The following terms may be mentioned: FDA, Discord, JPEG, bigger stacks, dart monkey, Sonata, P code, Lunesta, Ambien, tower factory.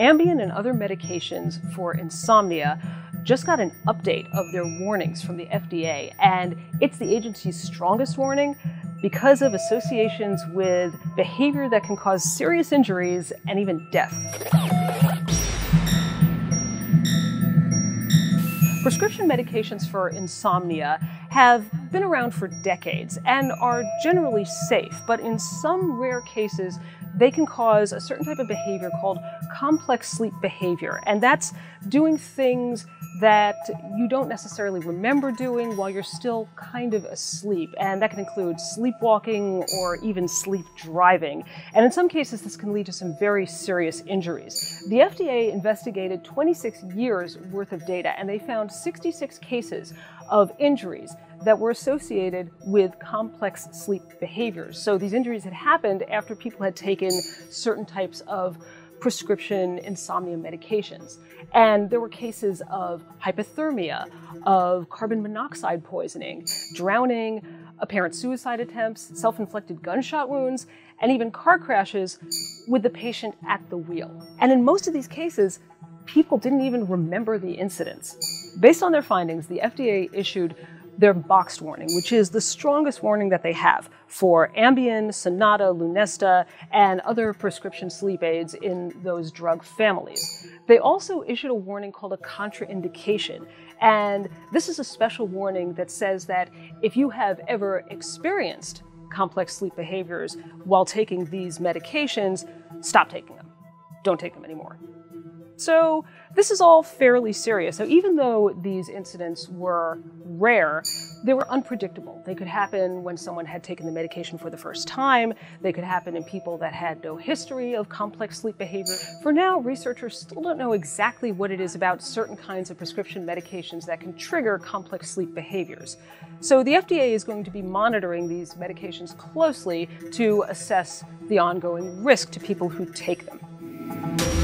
Ambien and other medications for insomnia just got an update of their warnings from the FDA, and it's the agency's strongest warning because of associations with behavior that can cause serious injuries and even death. Prescription medications for insomnia have been around for decades and are generally safe, but in some rare cases, they can cause a certain type of behavior called complex sleep behavior, and that's doing things that you don't necessarily remember doing while you're still kind of asleep, and that can include sleepwalking or even sleep driving. And in some cases, this can lead to some very serious injuries. The FDA investigated 26 years worth of data, and they found 66 cases of injuries that were associated with complex sleep behaviors. So these injuries had happened after people had taken certain types of prescription insomnia medications. And there were cases of hypothermia, of carbon monoxide poisoning, drowning, apparent suicide attempts, self-inflicted gunshot wounds, and even car crashes with the patient at the wheel. And in most of these cases, people didn't even remember the incidents. Based on their findings, the FDA issued their boxed warning, which is the strongest warning that they have for Ambien, Sonata, Lunesta, and other prescription sleep aids in those drug families. They also issued a warning called a contraindication, and this is a special warning that says that if you have ever experienced complex sleep behaviors while taking these medications, stop taking them. Don't take them anymore. So this is all fairly serious. So even though these incidents were rare, they were unpredictable. They could happen when someone had taken the medication for the first time. They could happen in people that had no history of complex sleep behavior. For now, researchers still don't know exactly what it is about certain kinds of prescription medications that can trigger complex sleep behaviors. So the FDA is going to be monitoring these medications closely to assess the ongoing risk to people who take them.